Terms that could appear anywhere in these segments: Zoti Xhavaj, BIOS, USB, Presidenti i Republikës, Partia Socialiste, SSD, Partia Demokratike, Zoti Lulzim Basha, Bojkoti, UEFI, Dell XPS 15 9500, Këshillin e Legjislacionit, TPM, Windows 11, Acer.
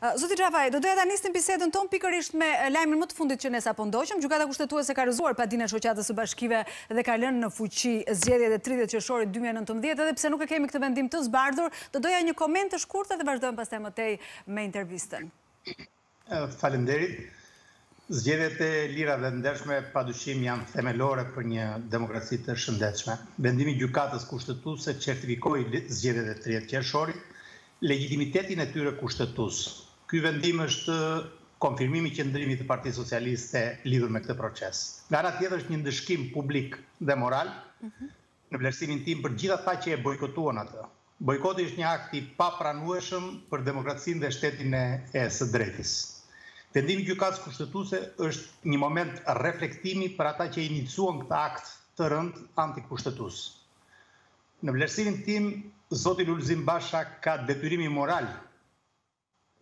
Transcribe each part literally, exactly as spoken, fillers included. Zoti Xhavaj, do doja ta nisnim bisedën ton pikërisht me lajmin më të fundit që ne sapo ndoqëm. Gjykata kushtetuese ka rrëzuar padinë e shoqatës së bashkive dhe ka lënë në fuqi zgjedhjet e tridhjetë qershorit dy mijë e nëntëmbëdhjetë, edhe pse nuk e kemi këtë vendim të zbardhur, do doja një koment të shkurtër dhe vazhdojmë pastaj më tej me intervistën. Faleminderit. Zgjedhjet e lira dhe ndershme padyshim janë themelore për një demokraci të shëndetshme. Vendimi i gjykatës kushtetuese certifikoi zgjedhjet e tridhjetë qershorit, legitimitetin e tyre kushtetues. Ky vendim është konfirmimi i qëndrimit të Partisë Socialiste lidhur me këtë proces. Nga ana tjetër është një ndëshkim publik dhe moral në vlerësimin tim për gjithë ata që e bojkotuan atë. Bojkoti është një akt i papranueshëm për demokracinë dhe shtetin e së drejtës. Vendimi i gjykatës kushtetuese është një moment reflektimi për ata që iniciuan këtë akt të rënd antikushtetues. Në vlerësimin tim, Zoti Lulzim Basha ka detyrimi moral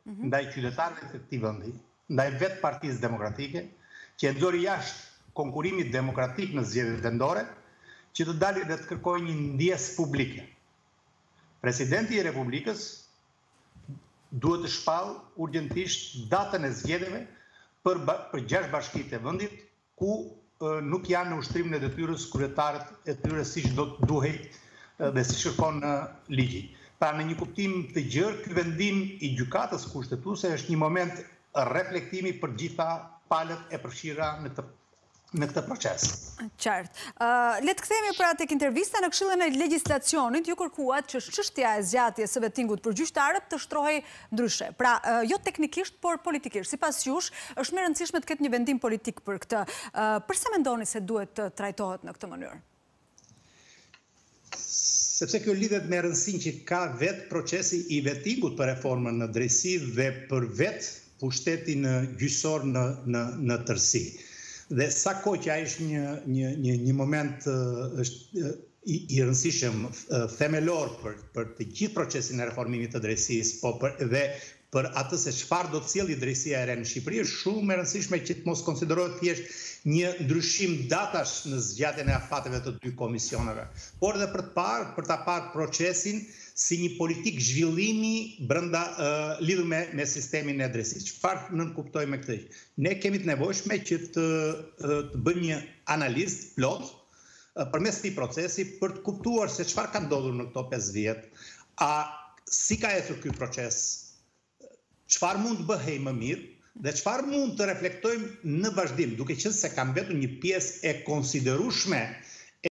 ndaj qytetarëve të këtij vendi, ndaj vetë Partisë Demokratike, që e nxori jashtë konkurimit demokratik në zgjedhjet vendore, që të dalë dhe të kërkojë një ndjesë publike. Presidenti i Republikës duhet të shpallë urgjentisht datën e zgjedhjeve për gjashtë bashkitë e vendit, ku nuk janë në ushtrimin e detyrës kryetarët e tyre siç do të duhej dhe si shërkon në ligji. Pra në një kuptim të gjërë, ky vendim i gjykatës kushtetuese është një moment reflektimi për gjitha palët e përfshira në të në këtë proces. Qartë. Le të kthehemi pra tek intervista në Këshillin e Legjislacionit, ju kërkuat që çështja e zgjatjes së vettingut për gjyqtarët të shtrohej ndryshe. Pra, jo teknikisht, por politikisht. Sipas jush, është më e rëndësishme të ketë një vendim politik për këtë. Përse mendoni se duhet të trajtohet në këtë mënyrë? Sepse kjo lidhet me rëndësinë që ka vetë procesi i vettingut për reformën në drejtësi dhe për vetë pushtetin gjyqësor në, në, në tërësi. Dhe sa kohë që ai është një, një, një moment është i, i rëndësishëm themelor për, për të gjithë procesin e reformimit të drejtësisë, po për, dhe për atë se çfarë do të sjellë drejtësia e re në Shqipëri, është shumë e rëndësishme që të mos konsiderohet thjesht një ndryshim datash në zgjatjen e afateve të dy komisioneve, por edhe për të parë, për ta parë procesin si një politik zhvillimi brenda uh, lidhur me, me sistemin e drejtësisë. Çfarë nënkuptoj me këtë? Ne kemi të nevojshme që të, të bëjmë një analizë plot uh, përmes këtij procesi për të kuptuar se çfarë ka ndodhur në këto pesë vjet, a si ka ecur ky proces, çfarë mund të bëhej më mirë dhe çfarë mund të reflektojmë në vazhdim, duke qenë se ka mbetur një pjesë e konsiderueshme